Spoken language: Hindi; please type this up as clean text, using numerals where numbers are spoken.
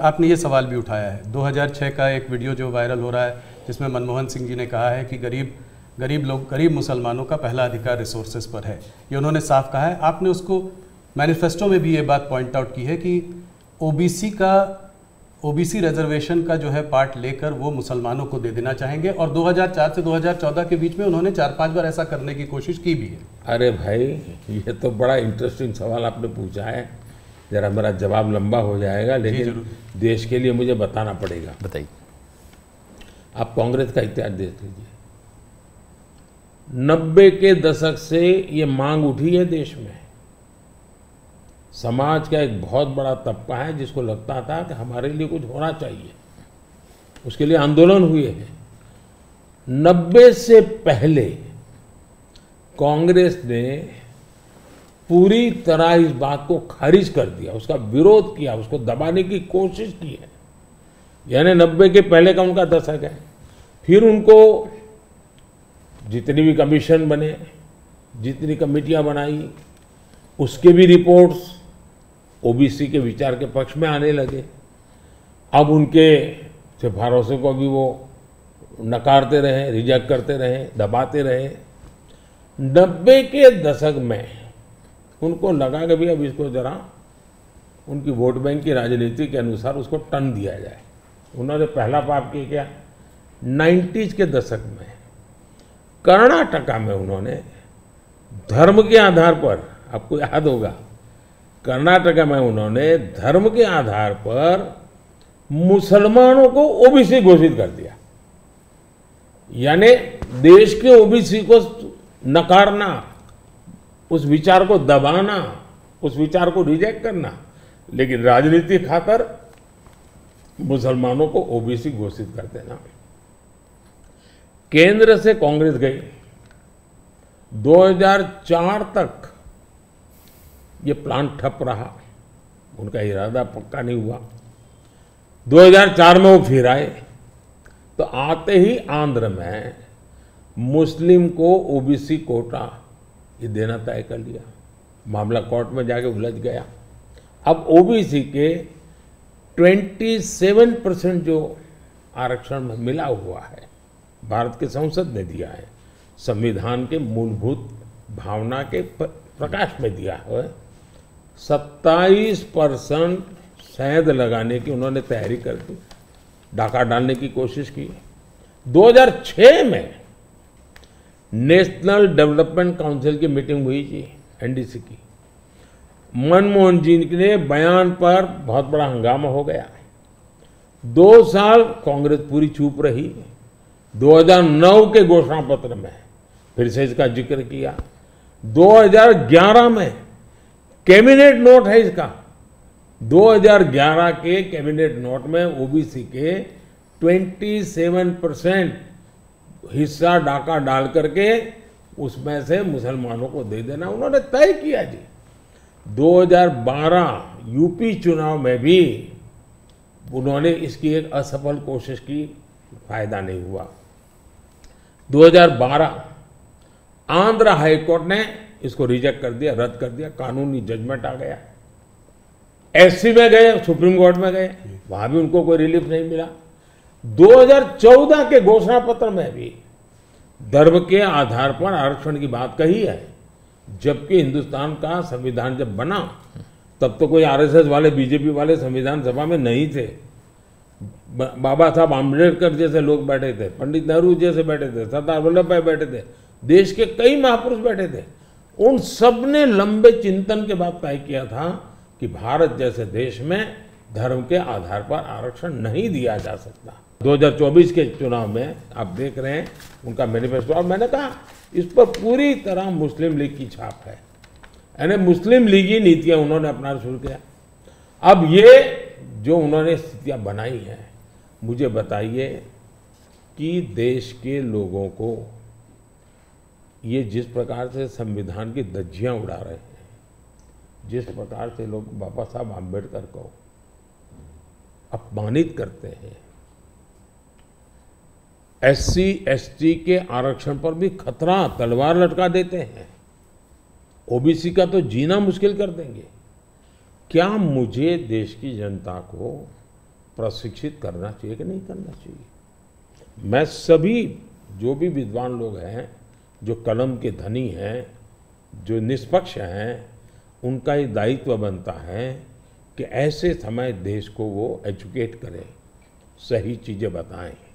आपने ये सवाल भी उठाया है। 2006 का एक वीडियो जो वायरल हो रहा है जिसमें मनमोहन सिंह जी ने कहा है कि गरीब मुसलमानों का पहला अधिकार रिसोर्सेज पर है, ये उन्होंने साफ कहा है। आपने उसको मैनिफेस्टो में भी ये बात पॉइंट आउट की है कि ओबीसी रिजर्वेशन का जो है पार्ट लेकर वो मुसलमानों को दे देना चाहेंगे और 2004 से 2014 के बीच में उन्होंने 4-5 बार ऐसा करने की कोशिश की भी है। अरे भाई, ये तो बड़ा इंटरेस्टिंग सवाल आपने पूछा है, जरा मेरा जवाब लंबा हो जाएगा लेकिन देश के लिए मुझे बताना पड़ेगा। बताइए। आप कांग्रेस का इतिहास देख लीजिए, 90 के दशक से ये मांग उठी है देश में। समाज का एक बहुत बड़ा तबका है जिसको लगता था कि हमारे लिए कुछ होना चाहिए, उसके लिए आंदोलन हुए हैं। 90 से पहले कांग्रेस ने पूरी तरह इस बात को खारिज कर दिया, उसका विरोध किया, उसको दबाने की कोशिश की है। यानी 90 के पहले का उनका दशक है। फिर उनको जितनी भी कमीशन बने, जितनी कमेटियां बनाई, उसके भी रिपोर्ट्स ओबीसी के विचार के पक्ष में आने लगे। अब उनके सिफारिशों को भी वो नकारते रहे, रिजेक्ट करते रहे, दबाते रहे। 90 के दशक में उनको लगा कि भी अब इसको जरा उनकी वोट बैंक की राजनीति के अनुसार उसको टन दिया जाए। उन्होंने पहला पाप किया 90s के दशक में कर्नाटका में। उन्होंने धर्म के आधार पर, आपको याद होगा, कर्नाटका में उन्होंने धर्म के आधार पर मुसलमानों को ओबीसी घोषित कर दिया। यानी देश के ओबीसी को नकारना, उस विचार को दबाना, उस विचार को रिजेक्ट करना, लेकिन राजनीति खातर मुसलमानों को ओबीसी घोषित कर देना। केंद्र से कांग्रेस गई, 2004 तक ये प्लान ठप रहा, उनका इरादा पक्का नहीं हुआ। 2004 में वो फिर आए तो आते ही आंध्र में मुस्लिम को ओबीसी कोटा ये देना तय कर लिया। मामला कोर्ट में जाके उलझ गया। अब ओबीसी के 27% जो आरक्षण में मिला हुआ है भारत के संसद ने दिया है, संविधान के मूलभूत भावना के प्रकाश में दिया है। 27% सेंध लगाने की उन्होंने तैयारी कर दी, डाका डालने की कोशिश की। 2006 में नेशनल डेवलपमेंट काउंसिल की मीटिंग हुई थी, एनडीसी की। मनमोहन जी के बयान पर बहुत बड़ा हंगामा हो गया। 2 साल कांग्रेस पूरी चुप रही। 2009 के घोषणा पत्र में फिर से इसका जिक्र किया। 2011 में कैबिनेट नोट है इसका, 2011 के कैबिनेट नोट में ओबीसी के 27% हिस्सा डाका डाल करके उसमें से मुसलमानों को दे देना उन्होंने तय किया जी। 2012 यूपी चुनाव में भी उन्होंने इसकी एक असफल कोशिश की, फायदा नहीं हुआ। 2012 आंध्र हाईकोर्ट ने इसको रिजेक्ट कर दिया, रद्द कर दिया, कानूनी जजमेंट आ गया। एससी में गए, सुप्रीम कोर्ट में गए, वहां भी उनको कोई रिलीफ नहीं मिला। 2014 के घोषणा पत्र में भी धर्म के आधार पर आरक्षण की बात कही है, जबकि हिंदुस्तान का संविधान जब बना तब तो कोई आरएसएस वाले, बीजेपी वाले संविधान सभा में नहीं थे। बाबा साहब आंबेडकर जैसे लोग बैठे थे, पंडित नेहरू जैसे बैठे थे, सरदार वल्लभ भाई बैठे थे, देश के कई महापुरुष बैठे थे। उन सब ने लंबे चिंतन के बाद तय किया था कि भारत जैसे देश में धर्म के आधार पर आरक्षण नहीं दिया जा सकता। 2024 के चुनाव में आप देख रहे हैं उनका मैनिफेस्टो, और मैंने कहा इस पर पूरी तरह मुस्लिम लीग की छाप है। यानी मुस्लिम लीग ही नीतियाँ उन्होंने अपनाना शुरू किया। अब ये जो उन्होंने स्थितियाँ बनाई हैं, मुझे बताइए कि देश के लोगों को ये जिस प्रकार से संविधान की धज्जियाँ उड़ा रहे हैं, जिस प्रकार से लोग बाबा साहब आंबेडकर को अपमानित करते हैं, एससी एसटी के आरक्षण पर भी खतरा, तलवार लटका देते हैं, ओबीसी का तो जीना मुश्किल कर देंगे। क्या मुझे देश की जनता को प्रशिक्षित करना चाहिए कि नहीं करना चाहिए। मैं सभी जो भी विद्वान लोग हैं, जो कलम के धनी हैं, जो निष्पक्ष हैं, उनका ये दायित्व बनता है कि ऐसे समय देश को वो एजुकेट करें, सही चीज़ें बताएं।